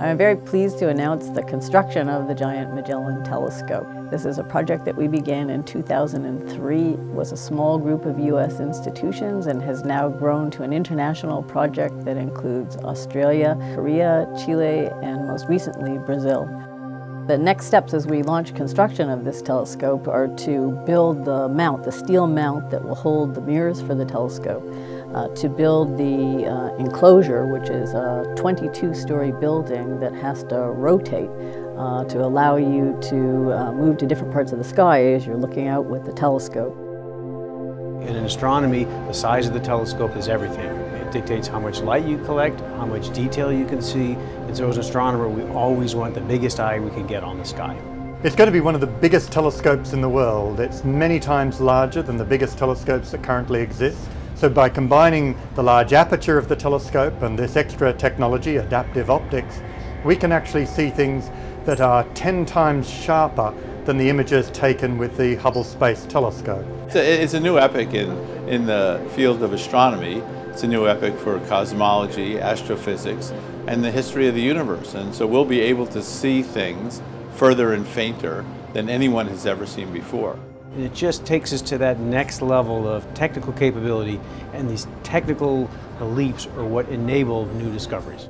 I'm very pleased to announce the construction of the Giant Magellan Telescope. This is a project that we began in 2003. It was a small group of U.S. institutions and has now grown to an international project that includes Australia, Korea, Chile, and most recently, Brazil. The next steps as we launch construction of this telescope are to build the mount, the steel mount that will hold the mirrors for the telescope, to build the enclosure, which is a 22-story building that has to rotate to allow you to move to different parts of the sky as you're looking out with the telescope. In astronomy, the size of the telescope is everything. It dictates how much light you collect, how much detail you can see, and so as an astronomer we always want the biggest eye we can get on the sky. It's going to be one of the biggest telescopes in the world. It's many times larger than the biggest telescopes that currently exist. So by combining the large aperture of the telescope and this extra technology, adaptive optics, we can actually see things that are 10 times sharper than the images taken with the Hubble Space Telescope. It's a new epoch in the field of astronomy. It's a new epoch for cosmology, astrophysics, and the history of the universe. And so we'll be able to see things further and fainter than anyone has ever seen before. And it just takes us to that next level of technical capability, and these technical leaps are what enable new discoveries.